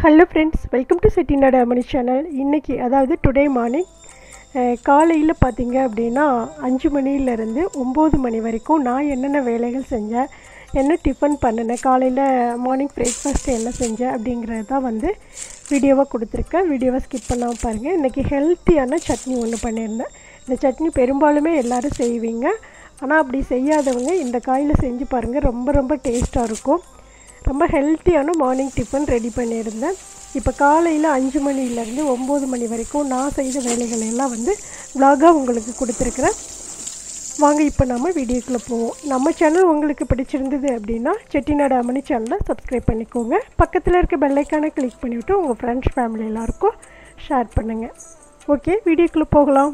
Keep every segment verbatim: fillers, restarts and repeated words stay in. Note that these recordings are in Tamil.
Hello friends, welcome to Satinadamani channel. இன்னைக்கு அதாவது டுடே மார்னிங் காலையில பாத்தீங்க அப்படினா ஐந்து மணில இருந்து ஒன்பது மணி வரைக்கும் நான் என்னென்ன வேலைகள் செஞ்சேன், என்ன டிபன் பண்ணேன், காலையில மார்னிங் பிரேக்ஃபாஸ்ட் என்ன செஞ்சேன் அப்படிங்கறத தான் வந்து வீடியோவா கொடுத்திருக்கேன். வீடியோவை ஸ்கிப் பண்ணாம பாருங்க. இன்னைக்கு ஹெல்தியான சட்னி ஒன்னு பண்ணிருந்தேன். இந்த சட்னி பெரும்பாலுமே எல்லாரும் செய்வீங்க. ஆனா அப்படி செய்யாதவங்க இந்த காயில செஞ்சு பாருங்க. ரொம்ப ரொம்ப டேஸ்டா இருக்கும். ரொம்ப ஹெல்தியான மார்னிங் டிஃபன் ரெடி பண்ணியிருந்தேன். இப்போ காலையில் ஐந்து மணிலேருந்து ஒம்பது மணி வரைக்கும் நான் செய்த வேலைகள் எல்லாம் வந்து vlog-ஆ உங்களுக்கு கொடுத்துருக்குறேன். வாங்க இப்போ நம்ம வீடியோக்குள்ளே போவோம். நம்ம சேனல் உங்களுக்கு பிடிச்சிருந்தது அப்படின்னா செட்டிநாடாமணி சேனலை சப்ஸ்கிரைப் பண்ணிக்கோங்க. பக்கத்தில் இருக்க பெல் ஐக்கானை கிளிக் பண்ணிவிட்டு உங்கள் ஃப்ரெண்ட்ஸ் ஃபேமிலி எல்லாருக்கும் ஷேர் பண்ணுங்கள். ஓகே, வீடியோக்குள்ளே போகலாம்.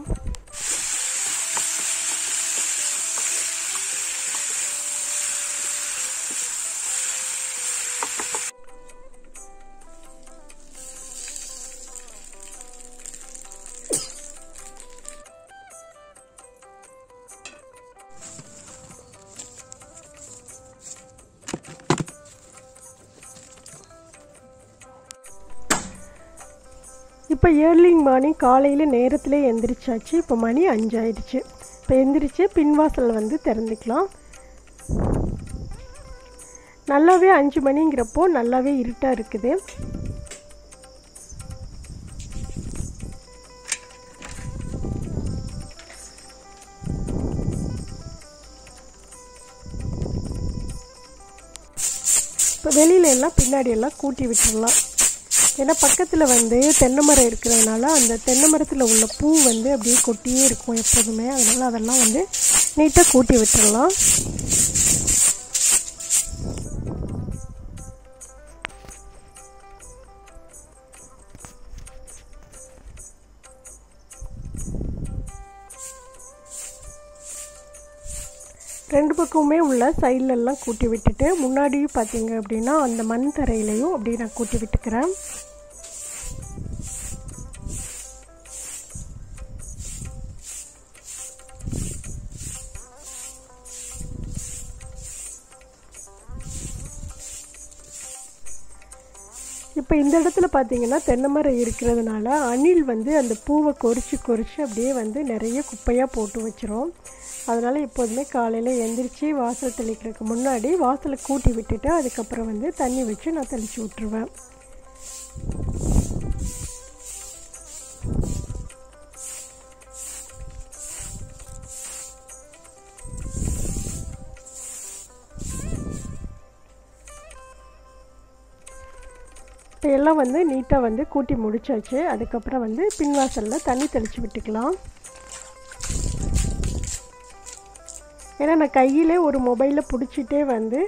இப்போ ஏர்லிங் மார்னிங் காலையில் நேரத்தில் எழுந்திரிச்சாச்சு. இப்போ மணி அஞ்சாயிடுச்சு. இப்போ எழுந்திரிச்சு பின்வாசல் வந்து திறந்துக்கலாம். நல்லாவே அஞ்சு மணிங்கிறப்போ நல்லாவே இருட்டாக இருக்குது. இப்போ வெளியில எல்லாம் பின்னாடி எல்லாம் கூட்டி விட்டுடலாம். ஏன்னா பக்கத்தில் வந்து தென்னை மரம் இருக்கிறதுனால அந்த தென்னை மரத்தில் உள்ள பூ வந்து அப்படியே கொட்டியே இருக்கும் எப்போதுமே. அதனால் அதெல்லாம் வந்து நீட்டாக கூட்டி விட்டுடலாம். ரெண்டு பக்கமுமே உள்ள சைட்லெல்லாம் கூட்டி விட்டுட்டு முன்னாடி பார்த்தீங்க அப்படின்னா அந்த மண் தரையிலையும் அப்படியே நான் கூட்டி விட்டுக்கிறேன். இப்போ இந்த இடத்துல பார்த்தீங்கன்னா தென்னை மரம் இருக்கிறதுனால அணில் வந்து அந்த பூவை கொறிச்சு கொறிச்சு அப்படியே வந்து நிறைய குப்பையாக போட்டு வச்சிரும். அதனால் எப்போதுமே காலையில் எழுந்திரிச்சி வாசல் தெளிக்கிறதுக்கு முன்னாடி வாசலை கூட்டி விட்டுட்டு அதுக்கப்புறம் வந்து தண்ணி வச்சு நான் தெளித்து விட்டுருவேன். இப்போ எல்லாம் வந்து நீட்டாக வந்து கூட்டி முடிச்சாச்சு. அதுக்கப்புறம் வந்து பின்வாசலில் தண்ணி தெளித்து விட்டுக்கலாம். ஏன்னா நான் கையிலே ஒரு மொபைலில் பிடிச்சிட்டே வந்து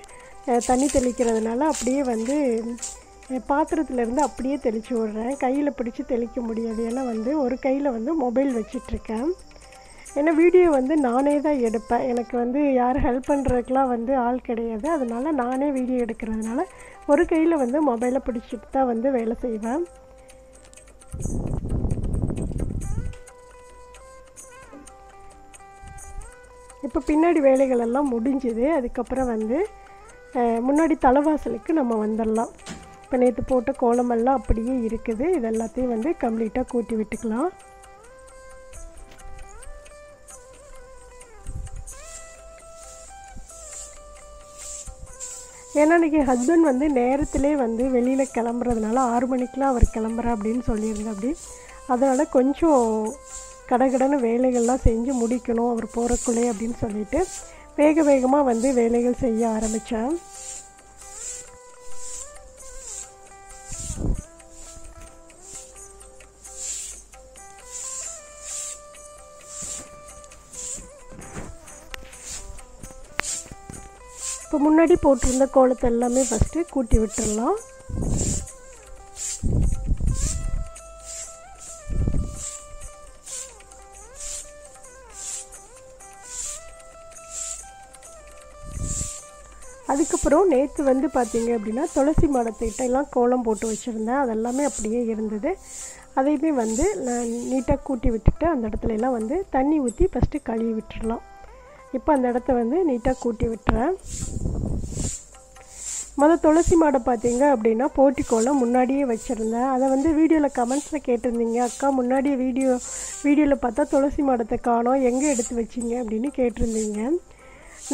தண்ணி தெளிக்கிறதுனால அப்படியே வந்து பாத்திரத்துலேருந்து அப்படியே தெளித்து விடுறேன். கையில் பிடிச்சி தெளிக்க முடியாது. ஏன்னா வந்து ஒரு கையில் வந்து மொபைல் வச்சிட்ருக்கேன். ஏன்னா வீடியோ வந்து நானே தான் எடுப்பேன். எனக்கு வந்து யாரும் ஹெல்ப் பண்ணுறதுக்கெலாம் வந்து ஆள் கிடையாது. அதனால் நானே வீடியோ எடுக்கிறதுனால ஒரு கையில் வந்து மொபைலை பிடிச்சிட்டு தான் வந்து வேலை செய்வேன். இப்போ பின்னாடி வேலைகளெல்லாம் முடிஞ்சுது. அதுக்கப்புறம் வந்து முன்னாடி தலைவாசலுக்கு நம்ம வந்துடலாம். இப்போ நேற்று போட்ட கோலமெல்லாம் அப்படியே இருக்குது. இது எல்லாத்தையும் வந்து கம்ப்ளீட்டாக கூட்டி விட்டுக்கலாம். ஏன்னா இன்றைக்கி ஹஸ்பண்ட் வந்து நேரத்திலே வந்து வெளியில் கிளம்புறதுனால ஆறு மணிக்கெலாம் அவர் கிளம்புற அப்படின்னு சொல்லியிருந்தேன். அப்படி அதனால் கொஞ்சம் கடகடன வேலைகள்லாம் செஞ்சு முடிக்கணும் அவர் போகிறக்குள்ளே அப்படின்னு சொல்லிட்டு வேக வேகமாக வந்து வேலைகள் செய்ய ஆரம்பித்தேன். இப்போ முன்னாடி போட்டிருந்த கோலத்தை எல்லாமே ஃபஸ்ட்டு கூட்டி விட்டுடலாம். அதுக்கப்புறம் நேற்று வந்து பார்த்தீங்க அப்படின்னா துளசி மாடத்திட்ட எல்லாம் கோலம் போட்டு வச்சுருந்தேன். அதெல்லாமே அப்படியே இருந்தது. அதையுமே வந்து நான் நீட்டாக கூட்டி விட்டுட்டு அந்த இடத்துல எல்லாம் வந்து தண்ணி ஊற்றி ஃபஸ்ட்டு கழுவி விட்டுடலாம். இப்போ அந்த இடத்த வந்து நீட்டாக கூட்டி விட்டுறேன். மொதல் துளசி மாடை பார்த்தீங்க அப்படின்னா போர்ட்டிக்கோல முன்னாடியே வச்சுருந்தேன். அதை வந்து வீடியோவில் கமெண்ட்ஸில் கேட்டிருந்தீங்க, அக்கா முன்னாடியே வீடியோ வீடியோவில் பார்த்தா துளசி மாடத்தை காணோம், எங்கே எடுத்து வச்சிங்க அப்படின்னு கேட்டிருந்தீங்க.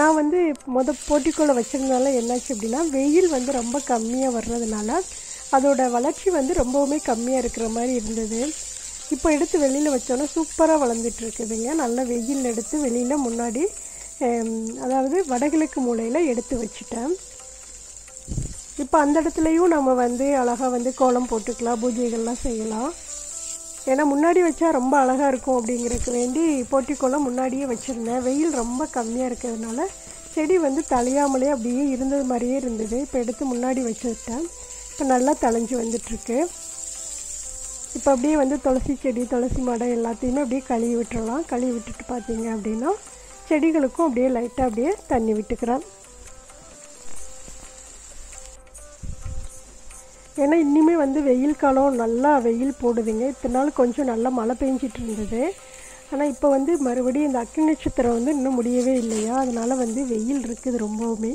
நான் வந்து மொதல் போர்ட்டிக்கோல வச்சுருந்தனால என்னாச்சு அப்படின்னா வெயில் வந்து ரொம்ப கம்மியாக வர்றதுனால அதோட வளர்ச்சி வந்து ரொம்பவுமே கம்மியாக இருக்கிற மாதிரி இருந்தது. இப்போ எடுத்து வெளியில் வச்சோன்னா சூப்பராக வளர்ந்துட்டு இருக்குதுங்க. நல்லா வெயில் எடுத்து வெளியில் முன்னாடி அதாவது வடகிழக்கு மூலையில் எடுத்து வச்சுட்டேன். இப்போ அந்த இடத்துலையும் நம்ம வந்து அழகாக வந்து கோலம் போட்டுக்கலாம், பூஜைகள்லாம் செய்யலாம். ஏன்னா முன்னாடி வச்சா ரொம்ப அழகாக இருக்கும் அப்படிங்கிறதுக்கு வேண்டி போட்டிக்கோலம் முன்னாடியே வச்சுருந்தேன். வெயில் ரொம்ப கம்மியாக இருக்கிறதுனால செடி வந்து தழையாமலே அப்படியே இருந்தது மாதிரியே இருந்தது. இப்போ எடுத்து முன்னாடி வச்சுட்டேன். இப்போ நல்லா தழைஞ்சி வந்துட்டுருக்கு. இப்போ அப்படியே வந்து துளசி செடி, துளசி மடம் எல்லாத்தையுமே அப்படியே கழுவி விட்டுறலாம். கழுவி விட்டுட்டு பார்த்தீங்க அப்படின்னா செடிகளுக்கும் அப்படியே லைட்டாக அப்படியே தண்ணி விட்டுக்கிறேன். ஏன்னா இன்னுமே வந்து வெயில் காலம், நல்லா வெயில் போடுதுங்க. இத்தனை நாள் கொஞ்சம் நல்லா மழை பெஞ்சிட்டு இருந்தது. ஆனால் இப்போ வந்து மறுபடியும் இந்த அக்னி நட்சத்திரம் வந்து இன்னும் முடியவே இல்லையா, அதனால் வந்து வெயில் இருக்குது ரொம்பவுமே.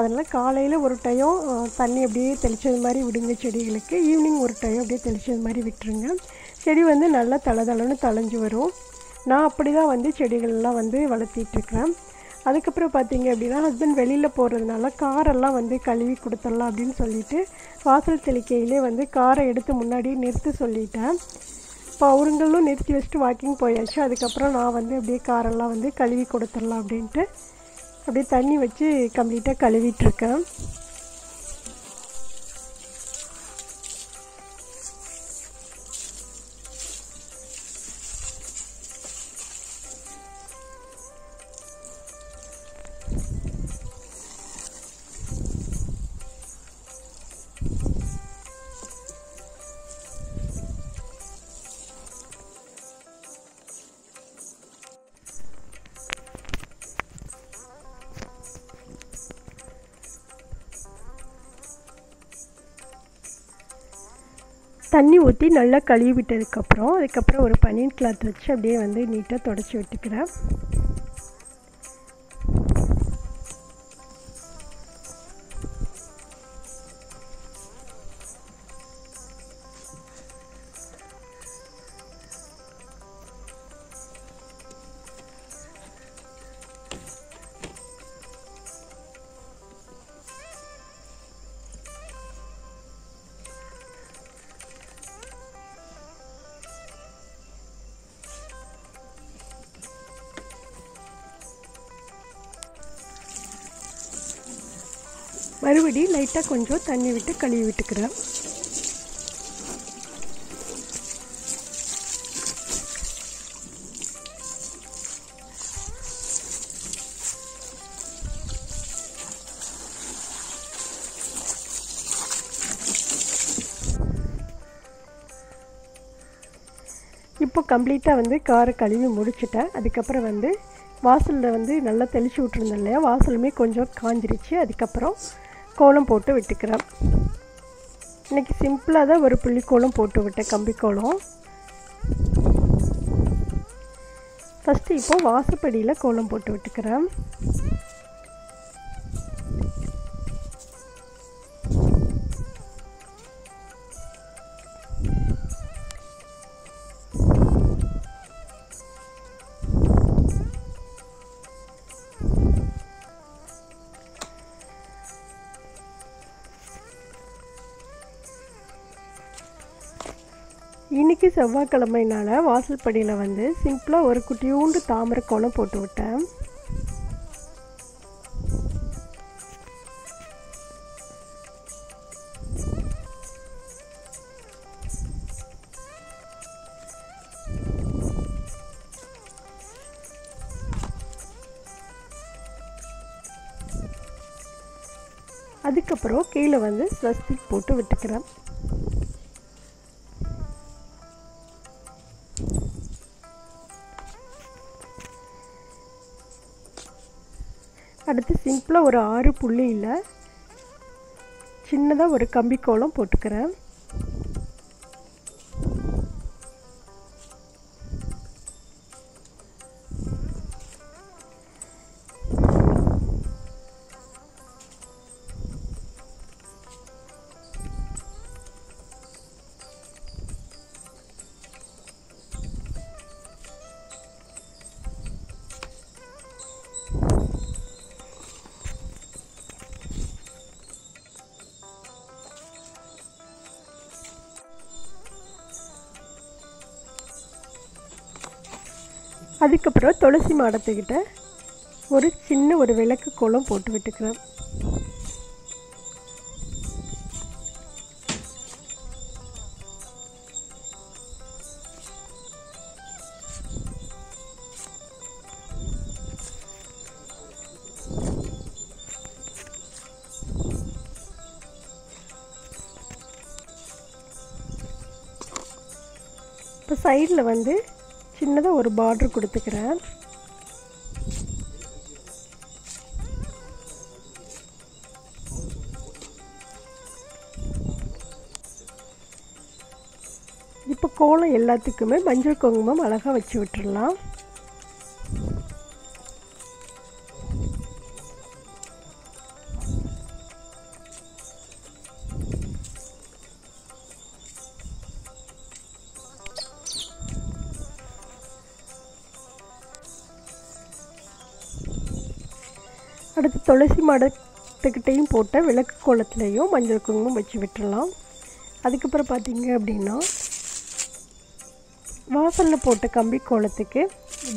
அதனால் காலையில் ஒரு டயம் தண்ணி அப்படியே தெளித்தது மாதிரி விடுங்க செடிகளுக்கு, ஈவினிங் ஒரு டயம் அப்படியே தெளித்தது மாதிரி விட்டுருங்க. செடி வந்து நல்லா தலை தலைன்னு தளைஞ்சு வரும். நான் அப்படி தான் வந்து செடிகள்லாம் வந்து வளர்த்திட்ருக்கிறேன். அதுக்கப்புறம் பார்த்தீங்க அப்படின்னா ஹஸ்பண்ட் வெளியில் போகிறதுனால காரெல்லாம் வந்து கழுவி கொடுத்துடலாம் அப்படின்னு சொல்லிவிட்டு வாசல் தெளிக்கையிலே வந்து காரை எடுத்து முன்னாடி நிறுத்தி சொல்லிட்டேன். இப்போ அவங்களும் நிறுத்தி வச்சுட்டு வாக்கிங் போயாச்சு. அதுக்கப்புறம் நான் வந்து அப்படியே காரெல்லாம் வந்து கழுவி கொடுத்துடலாம் அப்படின்ட்டு அப்படியே தண்ணி வச்சு கம்ப்ளீட்டாக கழுவிட்டுருக்கேன். தண்ணி ஊற்றி நல்லா கழுவி விட்டதுக்கப்புறம் அதுக்கப்புறம் ஒரு பன்னீர் கிளாத் வச்சு அப்படியே வந்து நீட்டாக துடைச்சி விட்டுக்கிறேன். மறுபடி லைட்டாக கொஞ்சம் தண்ணி விட்டு கழுவி விட்டுக்கிறேன். இப்போ கம்ப்ளீட்டாக வந்து காரை கழுவி முடிச்சுட்டேன். அதுக்கப்புறம் வந்து வாசலில் வந்து நல்லா தெளித்து விட்டுருந்தேன் இல்லையா, வாசலுமே கொஞ்சம் காஞ்சிருச்சு. அதுக்கப்புறம் கோலம் போட்டு விட்டுக்கிறேன். இன்றைக்கி சிம்பிளாக தான் ஒரு புள்ளிக்கோலம் போட்டு விட்டேன், கம்பிக்கோலம். ஃபஸ்ட்டு இப்போது வாசப்படியில் கோலம் போட்டு விட்டுக்கிறேன். இன்றைக்கி செவ்வாய்க்கிழமையினால் வாசல் படியில் வந்து சிம்பிளாக ஒரு குட்டியூண்டு தாமரை கோலம் போட்டு விட்டேன். அதுக்கப்புறம் கீழே வந்து ஸ்வஸ்திக் போட்டு விட்டுக்கிறேன். அடுத்து சிம்பிளாக ஒரு ஆறு புள்ளியில் சின்னதாக ஒரு கம்பிக்கோலம் போட்டுக்கிறேன். அதுக்கப்புறம் துளசி மாடத்துக்கிட்ட ஒரு சின்ன ஒரு விளக்கு கோலம் போட்டு விட்டுக்கிறேன். இப்போ சைடில் வந்து சின்னதாக ஒரு பார்ட்ரு கொடுத்துக்கிறேன். இப்போ கோலம் எல்லாத்துக்குமே மஞ்சள் குங்குமம் அழகாக வச்சு விட்டுடலாம். அடுத்து துளசி மடத்துக்கிட்டையும் போட்ட விளக்கு கோலத்துலேயும் மஞ்சள் குங்குமம் வச்சு விட்டுடலாம். அதுக்கப்புறம் பார்த்திங்க அப்படின்னா வாசலில் போட்ட கம்பி கோலத்துக்கு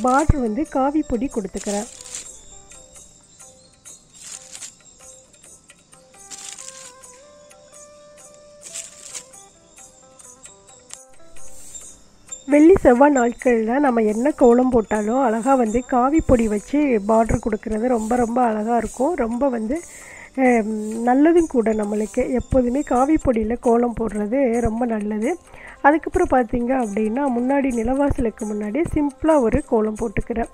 பார்டர் வந்து காவி பொடி கொடுத்துக்கிறேன். வெள்ளி செவ்வாய் நாட்களில் நம்ம என்ன கோலம் போட்டாலும் அழகாக வந்து காவி பொடி வச்சு பார்ட்ரு கொடுக்குறது ரொம்ப ரொம்ப அழகாக இருக்கும். ரொம்ப வந்து நல்லதும் கூட. நம்மளுக்கு எப்போதுமே காவி பொடியில் கோலம் போடுறது ரொம்ப நல்லது. அதுக்கப்புறம் பார்த்திங்க அப்படின்னா முன்னாடி நிலவாசலுக்கு முன்னாடி சிம்பிளாக ஒரு கோலம் போட்டுக்கிறேன்.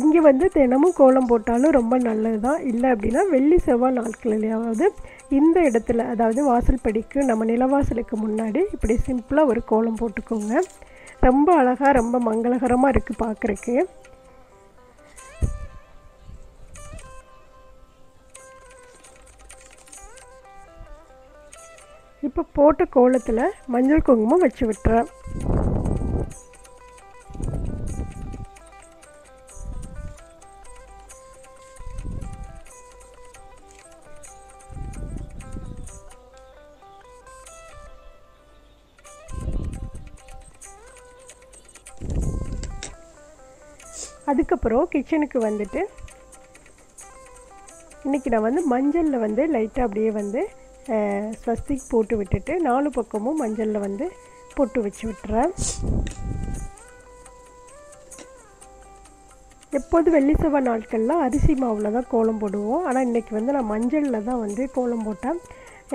இங்கே வந்து தினமும் கோலம் போட்டாலும் ரொம்ப நல்லது தான். இல்லை அப்படின்னா வெள்ளி செவ்வாய் நாட்களிலேயாவது இந்த இடத்துல, அதாவது வாசல் படிக்கு நம்ம நிலவாசலுக்கு முன்னாடி இப்படி சிம்பிளாக ஒரு கோலம் போட்டுக்கோங்க. ரொம்ப அழகாக ரொம்ப மங்களகரமாக இருக்குது பார்க்குறக்கு. இப்போ போட்ட கோலத்தில் மஞ்சள் குங்குமம் வச்சு விட்டுறேன். அதுக்கப்புறம் கிச்சனுக்கு வந்துட்டு இன்றைக்கி நான் வந்து மஞ்சளில் வந்து லைட்டாக அப்படியே வந்து ஸ்வஸ்திக் போட்டு விட்டுட்டு நாலு பக்கமும் மஞ்சளில் வந்து போட்டு வச்சு விட்டுறேன். எப்போது வெள்ளி செவ்வாய் நாட்களில் அரிசி மாவில் தான் கோலம் போடுவோம். ஆனால் இன்றைக்கி வந்து நான் மஞ்சளில் தான் வந்து கோலம் போட்டேன்.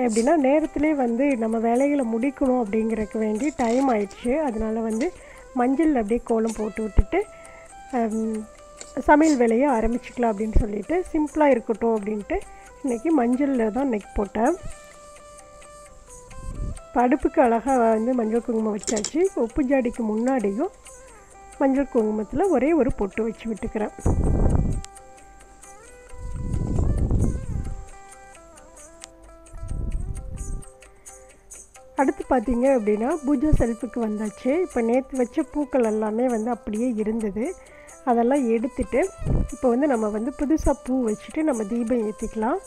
எப்படின்னா நேரத்திலே வந்து நம்ம வேலைகளை முடிக்கணும் அப்படிங்கிறதுக்கு வேண்டி டைம் ஆயிடுச்சு. அதனால் வந்து மஞ்சளில் அப்படியே கோலம் போட்டு விட்டுட்டு சமையல் வேலையை ஆரம்பிச்சுக்கலாம் அப்படின்னு சொல்லிவிட்டு சிம்பிளாக இருக்கட்டும் அப்படின்ட்டு இன்றைக்கி மஞ்சளில் தான் இன்றைக்கி போட்டேன். அடுப்புக்கு அழகாக வந்து மஞ்சள் குங்குமம் வச்சாச்சு. உப்பு ஜாடிக்கு முன்னாடியும் மஞ்சள் குங்குமத்தில் ஒரே ஒரு பொட்டு வச்சு விட்டுக்கிறேன். அடுத்து பார்த்திங்க அப்படின்னா பூஜை செல்ஃபுக்கு வந்தாச்சு. இப்போ நேற்று வச்ச பூக்கள் எல்லாமே வந்து அப்படியே இருந்தது. அதெல்லாம் எடுத்துட்டு இப்போ வந்து நம்ம வந்து புதுசாக பூ வச்சுட்டு நம்ம தீபம் ஏற்றிக்கலாம்.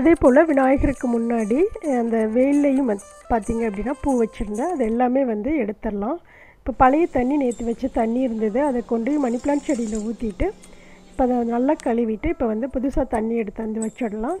அதே போல் விநாயகருக்கு முன்னாடி அந்த வேலையும் பார்த்திங்க அப்படின்னா பூ வச்சுருந்தேன். அது எல்லாமே வந்து எடுத்துடலாம். இப்போ பழைய தண்ணி நேற்று வச்ச தண்ணி இருந்தது. அதை கொண்டு மணி பிளான்ட் செடியில் ஊற்றிட்டு இப்போ அதை நல்லா கழுவிட்டு இப்போ வந்து புதுசாக தண்ணி எடுத்து வந்து வச்சிடலாம்.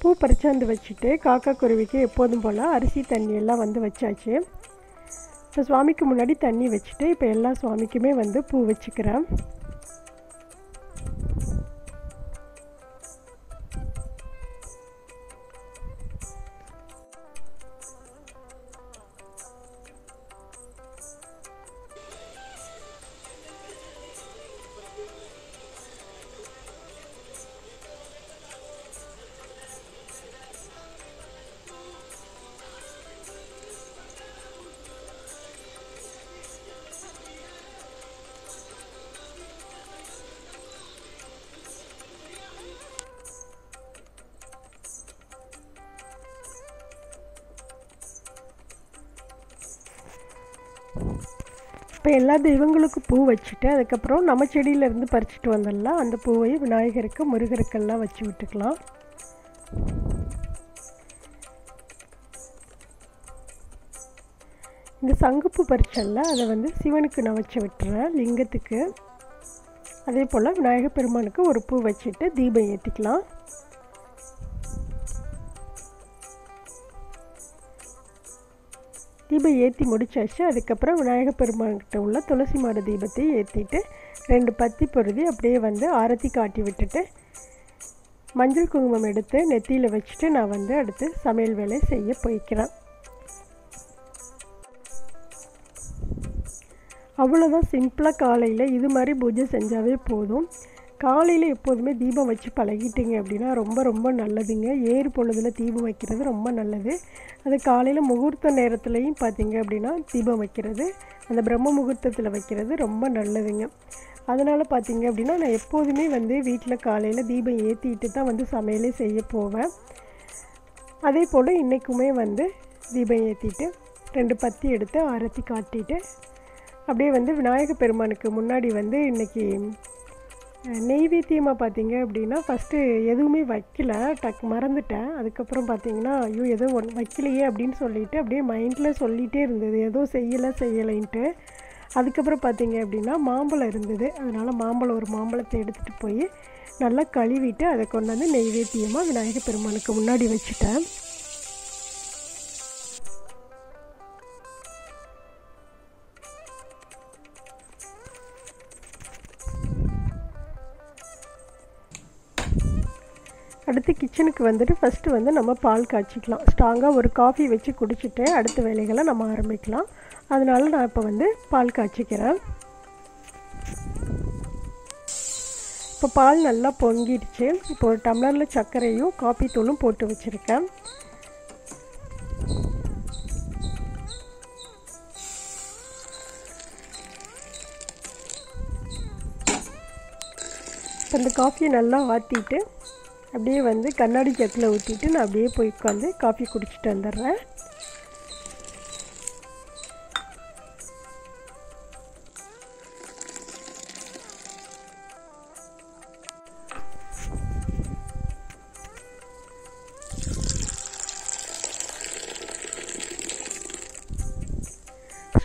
பூ பறிச்சாந்து வச்சுட்டு காக்கா குருவிக்கு எப்போதும் போல் அரிசி தண்ணியெல்லாம் வந்து வச்சாச்சு. இப்போ சுவாமிக்கு முன்னாடி தண்ணி வச்சுட்டு இப்போ எல்லா சுவாமிக்குமே வந்து பூ வச்சுக்கிறேன். இப்போ எல்லா தெய்வங்களுக்கும் பூ வச்சுட்டு அதுக்கப்புறம் நம்ம செடியிலேருந்து பறிச்சுட்டு வந்துடலாம். அந்த பூவை விநாயகருக்கு முருகருக்கெல்லாம் வச்சு விட்டுக்கலாம். இந்த சங்குப்பு பறிச்சல்ல அதை வந்து சிவனுக்கு நான் வச்சு விட்டுறேன், லிங்கத்துக்கு. அதே போல் விநாயகர் பெருமானுக்கு ஒரு பூ வச்சுட்டு தீபம் ஏற்றிக்கலாம். தீபம் ஏற்றி முடிச்சாச்சு. அதுக்கப்புறம் விநாயகர் பெருமான்கிட்ட உள்ள துளசி மாட தீபத்தை ஏற்றிட்டு ரெண்டு பத்தி பொருதி அப்படியே வந்து ஆரத்தி காட்டி விட்டுட்டு மஞ்சள் குங்குமம் எடுத்து நெத்தியில் வச்சுட்டு நான் வந்து அடுத்து சமையல் வேலை செய்ய போய்க்கிறேன். அவ்வளோதான், சிம்பிளாக காலையில் இது மாதிரி பூஜை செஞ்சாவே போதும். காலையில் எப்போதுமே தீபம் வச்சு பழகிட்டீங்க அப்படின்னா ரொம்ப ரொம்ப நல்லதுங்க. ஏறு பொழுதில் தீபம் வைக்கிறது ரொம்ப நல்லது. அது காலையில் முகூர்த்த நேரத்துலையும் பார்த்தீங்க அப்படின்னா தீபம் வைக்கிறது, அந்த பிரம்ம முகூர்த்தத்தில் வைக்கிறது ரொம்ப நல்லதுங்க. அதனால் பார்த்தீங்க அப்படின்னா நான் எப்போதுமே வந்து வீட்டில் காலையில் தீபம் ஏற்றிட்டு தான் வந்து சமையலே செய்ய போவேன். அதே போல் இன்றைக்குமே வந்து தீபம் ஏற்றிட்டு ரெண்டு பத்தி எடுத்து ஆரத்தி காட்டிட்டு அப்படியே வந்து விநாயகர் பெருமானுக்கு முன்னாடி வந்து இன்றைக்கி நெய்வேத்தியமாக பார்த்தீங்க அப்படின்னா ஃபஸ்ட்டு எதுவுமே வைக்கல, டக் மறந்துட்டேன். அதுக்கப்புறம் பார்த்தீங்கன்னா ஐயோ ஏதோ ஒன் வைக்கலையே அப்படின்னு சொல்லிவிட்டு அப்படியே மைண்டில் சொல்லிகிட்டே இருந்தது, ஏதோ செய்யலை செய்யலைன்ட்டு. அதுக்கப்புறம் பார்த்தீங்க அப்படின்னா மாம்பழம் இருந்தது, அதனால் மாம்பழம் ஒரு மாம்பழத்தை எடுத்துகிட்டு போய் நல்லா கழுவிட்டு அதை கொண்டாந்து நெய்வேத்தியமாக விநாயகர் பெருமானுக்கு முன்னாடி வச்சுட்டேன். அடுத்து கிச்சனுக்கு வந்துட்டு ஃபஸ்ட்டு வந்து நம்ம பால் காய்ச்சிக்கலாம். ஸ்ட்ராங்காக ஒரு காஃபி வச்சு குடிச்சிட்டு அடுத்த வேலைகளை நம்ம ஆரம்பிக்கலாம். அதனால் நான் இப்போ வந்து பால் காய்ச்சிக்கிறேன். இப்போ பால் நல்லா பொங்கிடுச்சு. இப்போ ஒரு டம்ளரில் சர்க்கரையும் காஃபி தூளும் போட்டு வச்சுருக்கேன். இப்போ இந்த காஃபியை நல்லா ஆற்றிட்டு அப்படியே வந்து கண்ணாடி ஜக்கில் ஊற்றிட்டு நான் அப்படியே போய் உட்காந்து காஃபி குடிச்சிட்டு வந்துடுறேன்.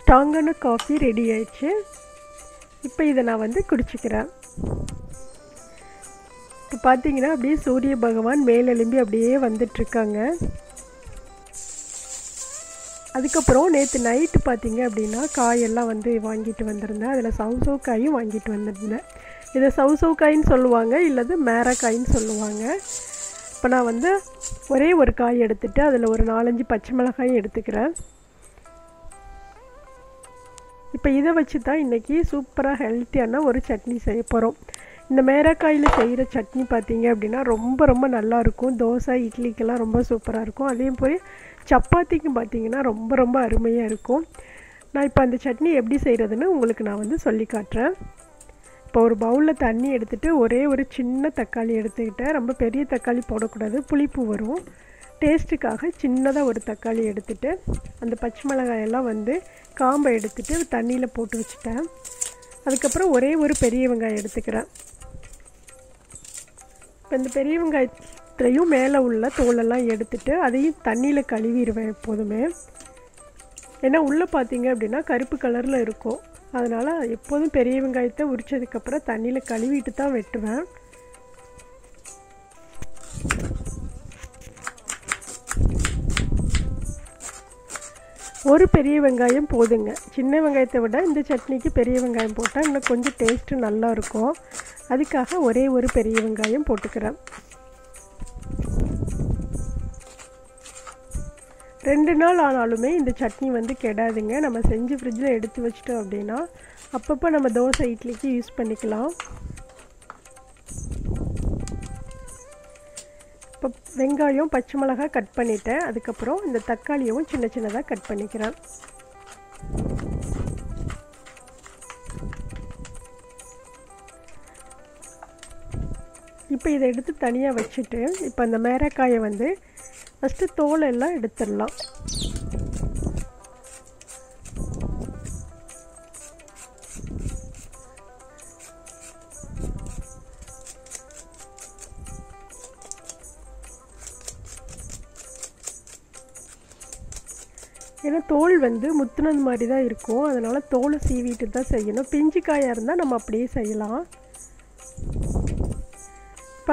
ஸ்ட்ராங்கான காஃபி ரெடி ஆயிடுச்சு. இப்போ இதை நான் வந்து குடிச்சிக்கிறேன். இப்போ பார்த்தீங்கன்னா அப்படியே சூரிய பகவான் மேலெலும்பி அப்படியே வந்துட்டுருக்காங்க. அதுக்கப்புறம் நேற்று நைட்டு பார்த்தீங்க அப்படின்னா காயெல்லாம் வந்து வாங்கிட்டு வந்திருந்தேன். அதில் சவுசவுக்காயும் வாங்கிட்டு வந்திருந்தேன். இதை சவுசவுக்காயின்னு சொல்லுவாங்க, இல்லது மேரக்காயின்னு சொல்லுவாங்க. இப்போ நான் வந்து ஒரே ஒரு காய் எடுத்துகிட்டு அதில் ஒரு நாலஞ்சு பச்சை மிளகாயும் எடுத்துக்கிறேன். இப்போ இதை வச்சு தான் இன்றைக்கி சூப்பராக ஹெல்த்தியான ஒரு சட்னி செய்ய போகிறோம். இந்த மேரக்காயில் செய்கிற சட்னி பார்த்திங்க அப்படின்னா ரொம்ப ரொம்ப நல்லாயிருக்கும். தோசை இட்லிக்கெல்லாம் ரொம்ப சூப்பராக இருக்கும். அதே போய் சப்பாத்திக்கும் பார்த்திங்கன்னா ரொம்ப ரொம்ப அருமையாக இருக்கும். நான் இப்போ அந்த சட்னி எப்படி செய்கிறதுன்னு உங்களுக்கு நான் வந்து சொல்லி காட்டுறேன். இப்போ ஒரு பவுலில் தண்ணி எடுத்துகிட்டு ஒரே ஒரு சின்ன தக்காளி எடுத்துக்கிட்டேன். ரொம்ப பெரிய தக்காளி போடக்கூடாது, புளிப்பு வரும். டேஸ்ட்டுக்காக சின்னதாக ஒரு தக்காளி எடுத்துகிட்டு அந்த பச்சை மிளகாயெல்லாம் வந்து காம்பை எடுத்துகிட்டு தண்ணியில் போட்டு வச்சுட்டேன். அதுக்கப்புறம் ஒரே ஒரு பெரிய வெங்காயம் எடுத்துக்கிறேன். இப்போ இந்த பெரிய வெங்காயத்துலையும் மேலே உள்ள தோலெல்லாம் எடுத்துகிட்டு அதையும் தண்ணியில் கழுவிடுவேன் எப்போதுமே. ஏன்னா உள்ளே பார்த்திங்க அப்படின்னா கருப்பு கலரில் இருக்கும். அதனால் எப்போதும் பெரிய வெங்காயத்தை உரித்ததுக்கப்புறம் தண்ணியில் கழுவிட்டு தான் வெட்டுவேன். ஒரு பெரிய வெங்காயம் போதுங்க. சின்ன வெங்காயத்தை விட இந்த சட்னிக்கு பெரிய வெங்காயம் போட்டால் இன்னும் கொஞ்சம் டேஸ்ட்டு நல்லாயிருக்கும். அதுக்காக ஒரே ஒரு பெரிய வெங்காயம் போட்டுக்கிறேன். ரெண்டு நாள் ஆனாலுமே இந்த சட்னி வந்து கெடாதுங்க. நம்ம செஞ்சு ஃப்ரிட்ஜில் எடுத்து வச்சிட்டோம் அப்படின்னா அப்பப்போ நம்ம தோசை இட்லிக்கு யூஸ் பண்ணிக்கலாம். இப்போ வெங்காயம் பச்சை மிளகாய் கட் பண்ணிட்டேன். அதுக்கப்புறம் இந்த தக்காளியும் சின்ன சின்னதாக கட் பண்ணிக்கிறேன். இப்போ இதை எடுத்து தனியாக வச்சுட்டு இப்போ அந்த மேரக்காயை வந்து ஃபஸ்ட்டு தோலை எல்லாம் எடுத்துடலாம். ஏன்னா தோல் வந்து முத்துனது மாதிரி தான் இருக்கும், அதனால் தோலை சீவிட்டு தான் செய்யணும். பிஞ்சு காயாக இருந்தால் நம்ம அப்படியே செய்யலாம். இப்போ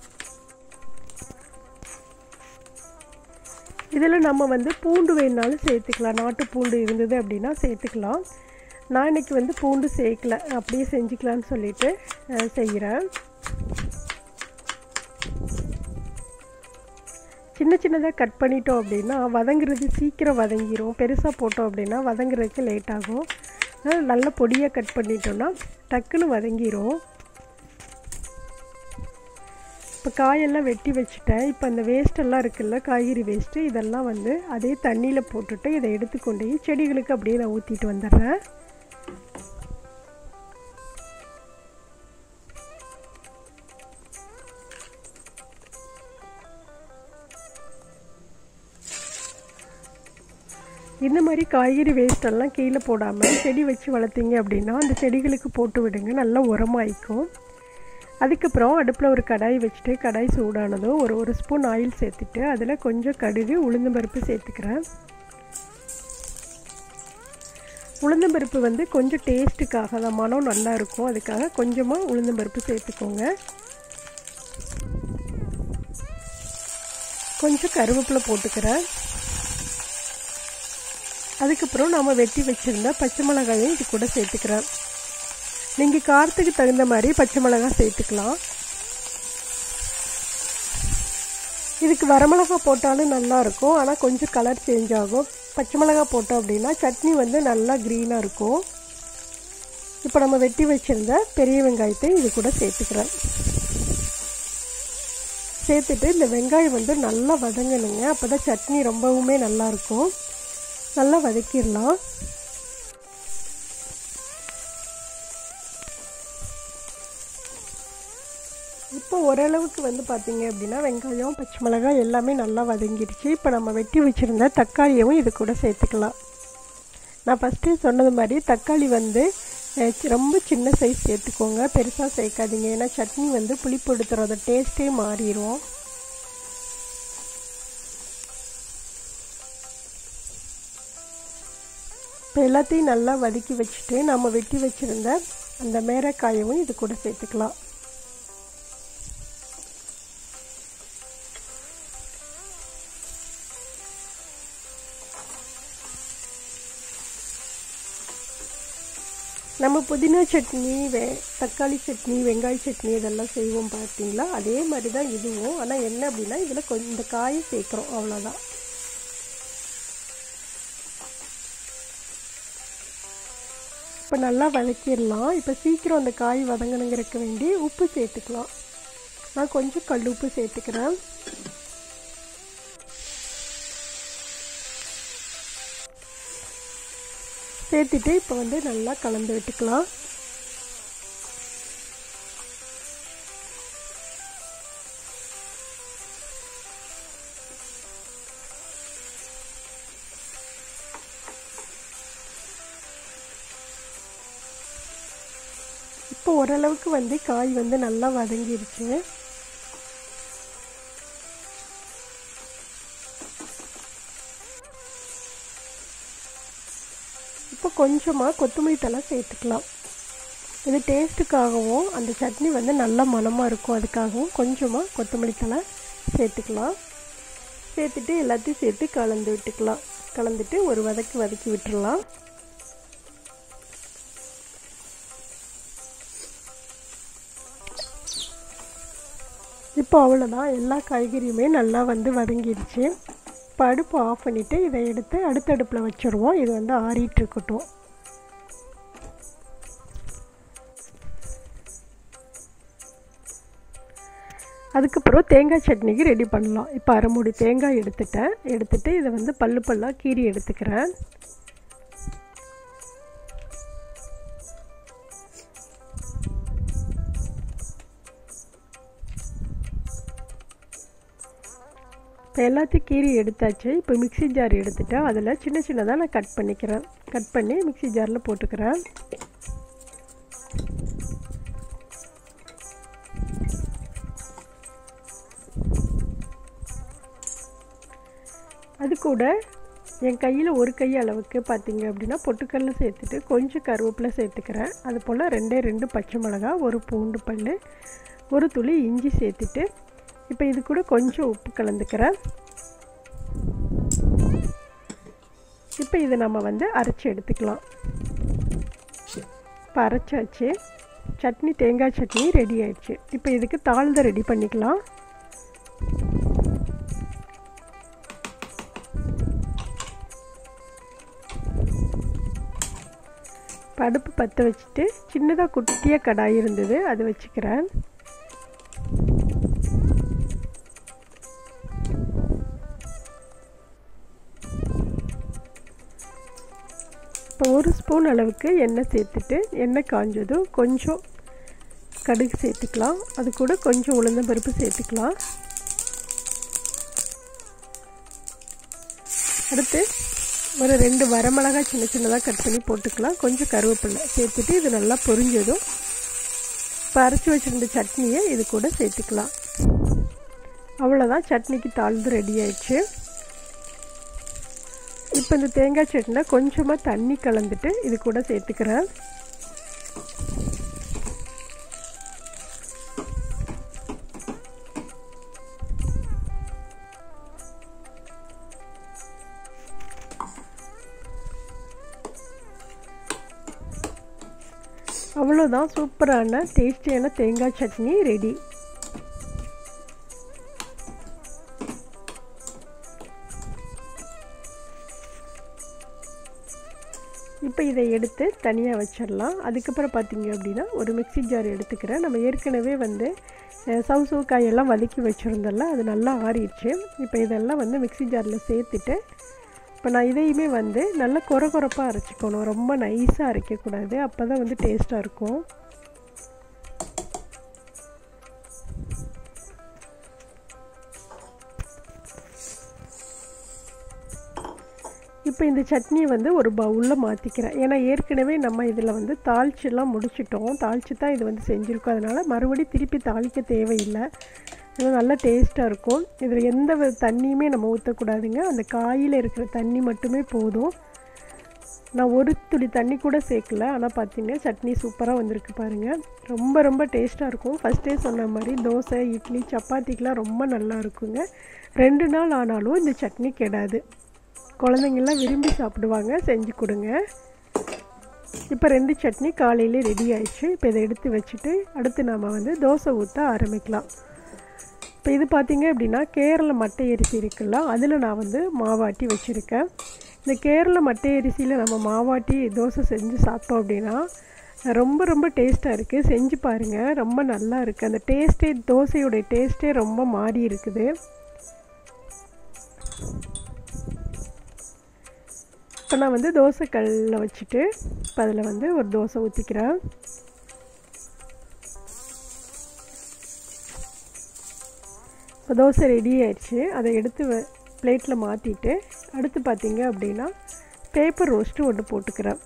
இதில் நம்ம வந்து பூண்டு வேணுனாலும் சேர்த்துக்கலாம், நாட்டு பூண்டு இருந்தது அப்படின்னா சேர்த்துக்கலாம். நான் இன்றைக்கி வந்து பூண்டு சேர்க்கல, அப்படியே செஞ்சுக்கலான்னு சொல்லிட்டு செய்கிறேன். சின்ன சின்னதாக கட் பண்ணிட்டோம் அப்படின்னா வதங்குறது சீக்கிரம் வதங்கிடும், பெருசாக போட்டோம் அப்படின்னா வதங்குறதுக்கு லேட் ஆகும். அதனால் நல்ல பொடியாக கட் பண்ணிட்டோன்னா டக்குன்னு வதங்கிடும். இப்போ காயெல்லாம் வெட்டி வச்சுட்டேன். இப்போ அந்த வேஸ்ட்டெல்லாம் இருக்குல்ல, காய்கறி வேஸ்ட்டு, இதெல்லாம் வந்து அதே தண்ணியில் போட்டுட்டு இதை எடுத்து கொண்டு போய் செடிகளுக்கு அப்படியே நான் ஊற்றிட்டு வந்துடுறேன். இந்த மாதிரி காய்கறி வேஸ்ட்டெல்லாம் கீழே போடாமல் செடி வச்சு வளர்த்திங்க அப்படின்னா அந்த செடிகளுக்கு போட்டு விடுங்க, நல்லா உரமாயிக்கும். அதுக்கப்புறம் அடுப்பில் ஒரு கடாய் வச்சுட்டு, கடாய் சூடானதும் ஒரு ஒரு ஸ்பூன் ஆயில் சேர்த்துட்டு அதில் கொஞ்சம் கடுகு உளுந்து பருப்பு சேர்த்துக்கிறேன். உளுந்து பருப்பு வந்து கொஞ்சம் டேஸ்ட்டுக்காக தான், மனம் நல்லா இருக்கும், அதுக்காக கொஞ்சமாக உளுந்து பருப்பு சேர்த்துக்கோங்க. கொஞ்சம் கருவேப்பிலை போட்டுக்கிறேன். அதுக்கப்புறம் நாம் வெட்டி வச்சுருந்த பச்சை மிளகாயும் இது கூட சேர்த்துக்கிறேன். நீங்கள் காரத்துக்கு தகுந்த மாதிரி பச்சை மிளகாய் சேர்த்துக்கலாம். இதுக்கு வரமிளகா போட்டாலும் நல்லாயிருக்கும், ஆனால் கொஞ்சம் கலர் சேஞ்ச் ஆகும். பச்சை மிளகாய் போட்டோம் அப்படின்னா சட்னி வந்து நல்லா க்ரீனாக இருக்கும். இப்போ நம்ம வெட்டி வச்சுருந்த பெரிய வெங்காயத்தை இது கூட சேர்த்துக்கிறேன். சேர்த்துட்டு இந்த வெங்காயம் வந்து நல்லா வதங்கணுங்க, அப்போ தான் சட்னி ரொம்பவுமே நல்லாயிருக்கும். நல்லா வதக்கிடலாம். இப்போ ஓரளவுக்கு வந்து பார்த்திங்க அப்படின்னா வெங்காயம் பச்சை மிளகாய் எல்லாமே நல்லா வதங்கிடுச்சு. இப்போ நம்ம வெட்டி வச்சுருந்த தக்காளியும் இது கூட சேர்த்துக்கலாம். நான் ஃபஸ்ட்டு சொன்னது மாதிரி தக்காளி வந்து ரொம்ப சின்ன சைஸ் சேர்த்துக்கோங்க, பெருசாக சேர்க்காதீங்க. ஏன்னா சட்னி வந்து புளிப்பு எடுத்துறத டேஸ்ட்டே மாறிடும். இப்போ எல்லாத்தையும் நல்லா வதக்கி வச்சுட்டு நம்ம வெட்டி வச்சுருந்த அந்த மேரைக்காயவும் இது கூட சேர்த்துக்கலாம். நம்ம புதினா சட்னி, வெ தக்காளி சட்னி, வெங்காய சட்னி இதெல்லாம் செய்வோம் பார்த்தீங்களா, அதே மாதிரி தான் இதுவும். ஆனால் என்ன அப்படின்னா இதில் கொஞ்சம் இந்த காயை சேர்க்குறோம், அவ்வளோதான். இப்போ நல்லா வதக்கிடலாம். இப்போ சீக்கிரம் அந்த காய் வதங்கணுங்கிறக்க வேண்டி உப்பு சேர்த்துக்கலாம். நான் கொஞ்சம் கல் உப்பு சேர்த்துக்கிறேன். சேர்த்துட்டு இப்போ வந்து நல்லா கலந்து விட்டுக்கலாம். இப்போ ஓரளவுக்கு வந்து காய் வந்து நல்லா வதங்கிடுச்சு. இப்போ கொஞ்சமாக கொத்தமல்லி தழை சேர்த்துக்கலாம். இது டேஸ்ட்டுக்காகவும் அந்த சட்னி வந்து நல்ல மணமாக இருக்கும், அதுக்காகவும் கொஞ்சமாக கொத்தமல்லி தழை சேர்த்துக்கலாம். சேர்த்துட்டு எல்லாத்தையும் சேர்த்து கலந்து விட்டுக்கலாம். கலந்துட்டு ஒரு வதக்கி வதக்கி விட்டுடலாம். இப்போ அவ்வளோதான், எல்லா காய்கறியுமே நல்லா வந்து வதங்கிடுச்சு. இப்போ அடுப்பு ஆஃப் பண்ணிவிட்டு இதை எடுத்து அடுத்த அடுப்பில் வச்சுருவோம். இது வந்து ஆறிட்டு இருக்கட்டும். அதுக்கப்புறம் தேங்காய் சட்னிக்கு ரெடி பண்ணலாம். இப்போ அரை மூடி தேங்காய் எடுத்துட்டேன். எடுத்துகிட்டு இதை வந்து பல்லு பல்லாக கீறி எடுத்துக்கிறேன். எல்லாத்தையும் கீறி எடுத்தாச்சு. இப்போ மிக்சி ஜார் எடுத்துட்டேன், அதில் சின்ன சின்னதாக நான் கட் பண்ணிக்கிறேன். கட் பண்ணி மிக்சி ஜாரில் போட்டுக்கிறேன். அது கூட என் கையில் ஒரு கை அளவுக்கு பார்த்திங்க அப்படின்னா பொட்டுக்கடலை சேர்த்துட்டு கொஞ்சம் கருவேப்பிலை சேர்த்துக்கிறேன். அதுபோல் ரெண்டே ரெண்டு பச்சை மிளகா, ஒரு பூண்டு பல், ஒரு துளி இஞ்சி சேர்த்துட்டு இப்போ இது கூட கொஞ்சம் உப்பு கலந்துக்கிறேன். இப்போ இது நம்ம வந்து அரைச்சி எடுத்துக்கலாம். இப்போ அரைச்சாச்சு. சட்னி, தேங்காய் சட்னி ரெடி ஆயிடுச்சு. இப்போ இதுக்கு தாளிதை ரெடி பண்ணிக்கலாம். அடுப்பு பற்ற வச்சுட்டு சின்னதாக குட்டியாக கடாய் இருந்தது, அது வச்சுக்கிறேன். இப்போ ஒரு ஸ்பூன் அளவுக்கு எண்ணெய் சேர்த்துட்டு, எண்ணெய் காஞ்சதும் கொஞ்சம் கடுகு சேர்த்துக்கலாம். அது கூட கொஞ்சம் உளுந்தம் பருப்பு சேர்த்துக்கலாம். அடுத்து ஒரு ரெண்டு வரமிளகாய் சின்ன சின்னதாக கட் பண்ணி போட்டுக்கலாம். கொஞ்சம் கருவேப்பிலை சேர்த்துட்டு இது நல்லா பொரிஞ்சதும் பறிச்சு வச்சுருந்த சட்னியை இது கூட சேர்த்துக்கலாம். அவ்வளோதான், சட்னிக்கு தாளிது ரெடி ஆயிடுச்சு. இப்போ இந்த தேங்காய் சட்னியில் கொஞ்சமாக தண்ணி கலந்துட்டு இது கூட சேர்த்துக்கிறேன். அவ்வளோதான், சூப்பரான டேஸ்டியான தேங்காய் சட்னி ரெடி. இப்போ இதை எடுத்து தனியாக வச்சிடலாம். அதுக்கப்புறம் பார்த்திங்க அப்படின்னா ஒரு மிக்சி ஜார் எடுத்துக்கிறேன். நம்ம ஏற்கனவே வந்து சவுசவுக்காயெல்லாம் வதக்கி வச்சுருந்தோம்ல, அது நல்லா ஆறிடுச்சு. இப்போ இதெல்லாம் வந்து மிக்சி ஜாரில் சேர்த்துட்டு இப்போ நான் இதையுமே வந்து நல்லா கொர கொரப்பாக அரைச்சிக்கணும். ரொம்ப நைஸாக அரைக்கக்கூடாது, அப்போ தான் வந்து டேஸ்ட்டாக இருக்கும். இப்போ இந்த சட்னியை வந்து ஒரு பவுலில் மாற்றிக்கிறேன். ஏன்னா ஏற்கனவே நம்ம இதில் வந்து தாளிச்செல்லாம் முடிச்சிட்டோம், தாளித்து தான் இது வந்து செஞ்சுருக்கோம். அதனால் மறுபடியும் திருப்பி தாளிக்க தேவையில்லை. இது நல்லா டேஸ்ட்டாக இருக்கும். இதில் எந்த தண்ணியுமே நம்ம ஊற்றக்கூடாதுங்க. அந்த காயில் இருக்கிற தண்ணி மட்டுமே போதும். நான் ஒரு துளி தண்ணி கூட சேர்க்கலை. ஆனால் பார்த்திங்கன்னா சட்னி சூப்பராக வந்திருக்கு பாருங்கள். ரொம்ப ரொம்ப டேஸ்ட்டாக இருக்கும். ஃபஸ்ட்டே சொன்ன மாதிரி தோசை, இட்லி, சப்பாத்திக்கெலாம் ரொம்ப நல்லா இருக்குங்க. ரெண்டு நாள் ஆனாலும் இந்த சட்னி கெடாது. குழந்தைங்கள்லாம் விரும்பி சாப்பிடுவாங்க. செஞ்சு கொடுங்க. இப்போ ரெண்டு சட்னி காலையிலே ரெடி ஆயிடுச்சு. இப்போ இதை எடுத்து வச்சுட்டு அடுத்து நாம் வந்து தோசை ஊற்ற ஆரம்பிக்கலாம். இப்போ இது பார்த்திங்க அப்படின்னா கேரள மட்டை அரிசி இருக்குல்ல, அதில் நான் வந்து மாவாட்டி வச்சுருக்கேன். இந்த கேரள மட்டை அரிசியில் நம்ம மாவாட்டி தோசை செஞ்சு சாப்பிட்டோம் அப்படின்னா ரொம்ப ரொம்ப டேஸ்ட்டாக இருக்குது. செஞ்சு பாருங்கள், ரொம்ப நல்லா இருக்குது. அந்த டேஸ்ட்டே, தோசையோடைய டேஸ்ட்டே ரொம்ப மாறி இருக்குது. இப்போ நான் வந்து தோசை கல்லில் வச்சுட்டு இப்போ அதில் வந்து ஒரு தோசை ஊற்றிக்கிறேன். இப்போ தோசை ரெடி ஆயிடுச்சு. அதை எடுத்து வ பிளேட்டில் மாற்றிட்டு அடுத்து பார்த்திங்க அப்படின்னா பேப்பர் ரோஸ்ட்டு ஒன்று போட்டுக்கிறேன்.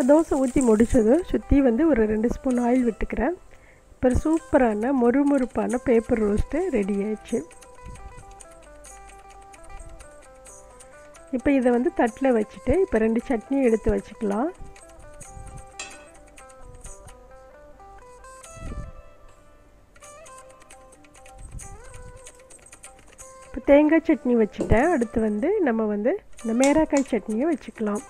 இப்போ தோசை ஊற்றி முடித்தது சுற்றி வந்து ஒரு ரெண்டு ஸ்பூன் ஆயில் விட்டுக்கிறேன். இப்போ சூப்பரான மொறுமொறுப்பான பேப்பர் ரோஸ்ட்டு ரெடி ஆயிடுச்சு. இப்போ இதை வந்து தட்டில் வச்சுட்டு இப்போ ரெண்டு சட்னி எடுத்து வச்சுக்கலாம். இப்போ தேங்காய் சட்னி வச்சுட்டேன். அடுத்து வந்து நம்ம வந்து இந்த மேராக்காய் சட்னியை வச்சுக்கலாம்.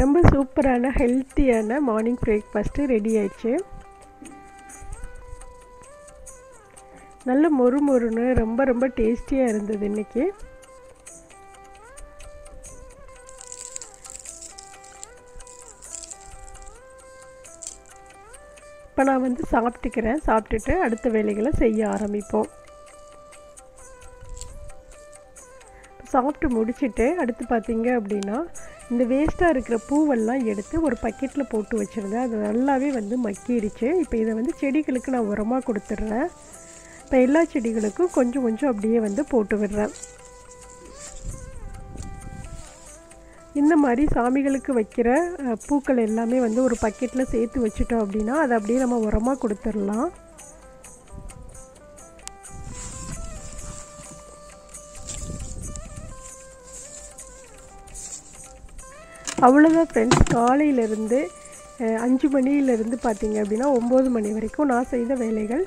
ரொம்ப சூப்பரான ஹெல்த்தியான மார்னிங் பிரேக்ஃபாஸ்ட்டு ரெடி ஆயிடுச்சு. நல்ல மொறு மொறுன்னு ரொம்ப ரொம்ப டேஸ்டியாக இருந்தது இன்றைக்கி. இப்போ நான் வந்து சாப்பிட்டுக்கிறேன். சாப்பிட்டுட்டு அடுத்த வேலைகளை செய்ய ஆரம்பிப்போம். சாப்பிட்டு முடிச்சுட்டு அடுத்து பார்த்திங்க அப்படின்னா இந்த வேஸ்ட்டாக இருக்கிற பூவெல்லாம் எடுத்து ஒரு பக்கெட்டில் போட்டு வச்சுருந்தேன். அது நல்லாவே வந்து மக்கிடுச்சு. இப்போ இதை வந்து செடிகளுக்கு நான் உரமாக கொடுத்துட்றேன். இப்போ எல்லா செடிகளுக்கும் கொஞ்சம் கொஞ்சம் அப்படியே வந்து போட்டு விடுறேன். இந்த மாதிரி சாமிகளுக்கு வைக்கிற பூக்கள் எல்லாமே வந்து ஒரு பக்கெட்டில் சேர்த்து வச்சுட்டோம் அப்படின்னா அதை அப்படியே நம்ம உரமாக கொடுத்துடலாம். அவ்வளோதான் ஃப்ரெண்ட்ஸ், காலையிலேருந்து அஞ்சு மணியிலேருந்து பார்த்திங்க அப்படின்னா ஒம்பது மணி வரைக்கும் நான் செய்த வேலைகள்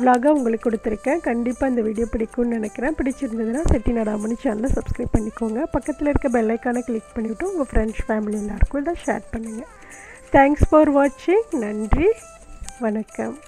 விலாக உங்களுக்கு கொடுத்துருக்கேன். கண்டிப்பாக இந்த வீடியோ பிடிக்கும்னு நினைக்கிறேன். பிடிச்சிருந்ததுன்னா செட்டிநாடாமணி சேனலை சப்ஸ்கிரைப் பண்ணிக்கோங்க. பக்கத்தில் இருக்க பெல் ஐக்கானை கிளிக் பண்ணிவிட்டு உங்கள் ஃப்ரெண்ட்ஸ் ஃபேமிலி எல்லாருக்கும் இதை ஷேர் பண்ணுங்கள். தேங்க்ஸ் ஃபார் வாட்சிங். நன்றி, வணக்கம்.